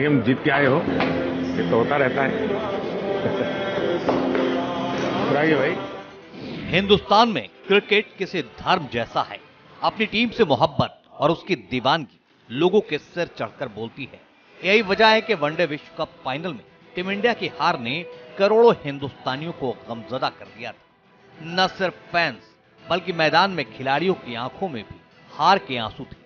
Game जीत के आए हो, ये तो होता रहता है। राइट भाई, हिंदुस्तान में क्रिकेट किसी धर्म जैसा है। अपनी टीम से मोहब्बत और उसकी दीवानगी लोगों के सिर चढ़कर बोलती है। यही वजह है कि वनडे विश्व कप फाइनल में टीम इंडिया की हार ने करोड़ों हिंदुस्तानियों को गमजदा कर दिया था। न सिर्फ फैंस बल्कि मैदान में खिलाड़ियों की आंखों में भी हार के आंसू थे।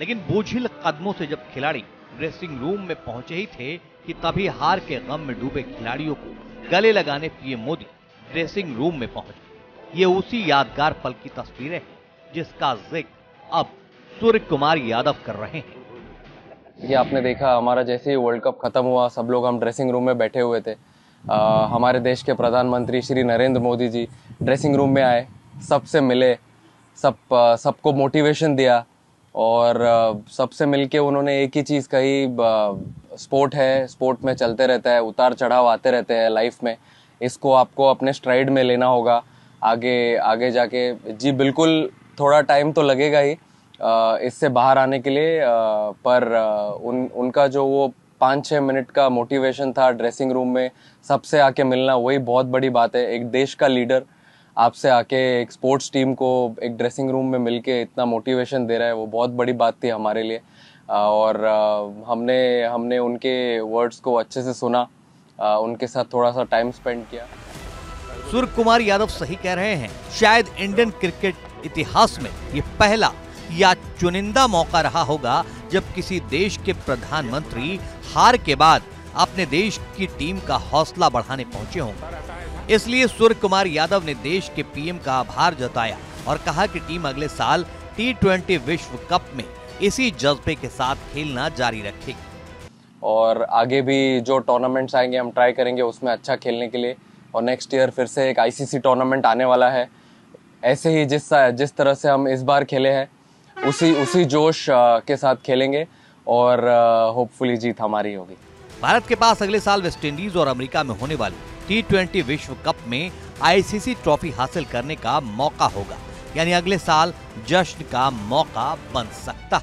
लेकिन बोझिल कदमों से जब खिलाड़ी ड्रेसिंग रूम में पहुंचे ही थे कि तभी हार के गम में डूबे खिलाड़ियों को गले लगाने पीएम मोदी ड्रेसिंग रूम में पहुंचे। ये उसी यादगार पल की तस्वीरें हैं जिसका जिक्र अब सूर्य कुमार यादव कर रहे हैं। ये आपने देखा, हमारा जैसे ही वर्ल्ड कप खत्म हुआ सब लोग हम ड्रेसिंग रूम में बैठे हुए थे। हमारे देश के प्रधानमंत्री श्री नरेंद्र मोदी जी ड्रेसिंग रूम में आए, सबसे मिले, सबको मोटिवेशन दिया और सबसे मिलके उन्होंने एक ही चीज़ कही, स्पोर्ट है, स्पोर्ट में चलते रहता है, उतार चढ़ाव आते रहते हैं लाइफ में, इसको आपको अपने स्ट्राइड में लेना होगा आगे जाके। जी बिल्कुल, थोड़ा टाइम तो लगेगा ही इससे बाहर आने के लिए, पर उनका जो वो 5-6 मिनट का मोटिवेशन था ड्रेसिंग रूम में सबसे आके मिलना, वही बहुत बड़ी बात है। एक देश का लीडर आपसे आके एक स्पोर्ट्स टीम को एक ड्रेसिंग रूम में मिलके इतना मोटिवेशन दे रहा है, वो बहुत बड़ी बात थी हमारे लिए। और हमने उनके वर्ड्स को अच्छे से सुना, उनके साथ थोड़ा सा टाइम स्पेंड किया। सूर्य कुमार यादव सही कह रहे हैं, शायद इंडियन क्रिकेट इतिहास में ये पहला या चुनिंदा मौका रहा होगा जब किसी देश के प्रधानमंत्री हार के बाद अपने देश की टीम का हौसला बढ़ाने पहुंचे होंगे। इसलिए सूर्य कुमार यादव ने देश के पीएम का आभार जताया और कहा कि टीम अगले साल T20 विश्व कप में इसी जज्बे के साथ खेलना जारी रखेगी और आगे भी जो टूर्नामेंट्स आएंगे हम ट्राई करेंगे उसमें अच्छा खेलने के लिए। और नेक्स्ट ईयर फिर से एक ICC टूर्नामेंट आने वाला है, ऐसे ही जिस तरह से हम इस बार खेले हैं उसी जोश के साथ खेलेंगे और होपफुली जीत हमारी होगी। भारत के पास अगले साल वेस्टइंडीज और अमेरिका में होने वाली T20 विश्व कप में ICC ट्रॉफी हासिल करने का मौका होगा, यानी अगले साल जश्न का मौका बन सकता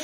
है।